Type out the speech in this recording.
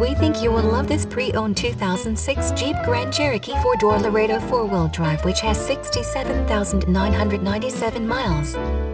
We think you will love this pre-owned 2006 Jeep Grand Cherokee 4-door Laredo 4-wheel drive, which has 67,997 miles.